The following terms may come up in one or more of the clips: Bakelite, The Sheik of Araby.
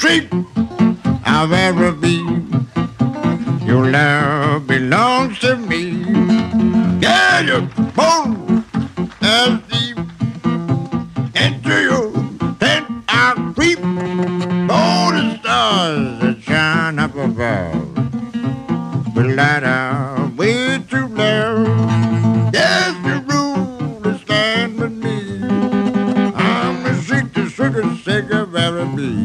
Sheik of Araby. Your love belongs to me. Yeah, you're bold as deep. Into your tent I creep. For the stars that shine up above will light our way to love. Yes, the rule is stand with me. I'm the Sheik, the Sheik of Araby.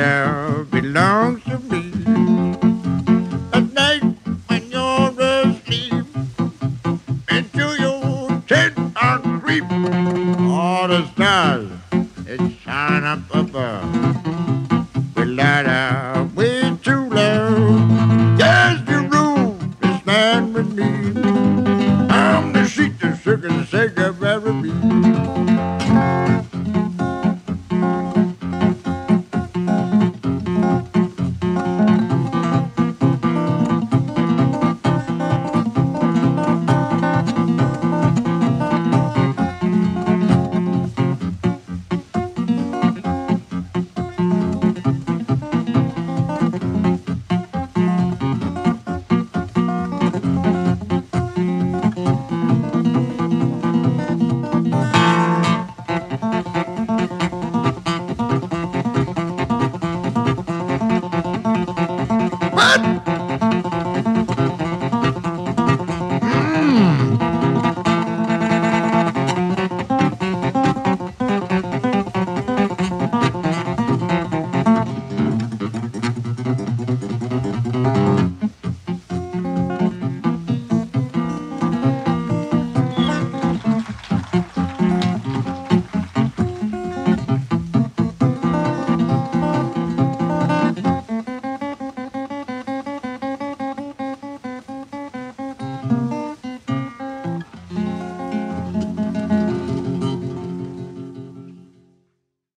Love belongs to me. At night when you're asleep, into your tent I'll creep. All the stars that shine up above will light our way to love. Yes, you rule, stand with me.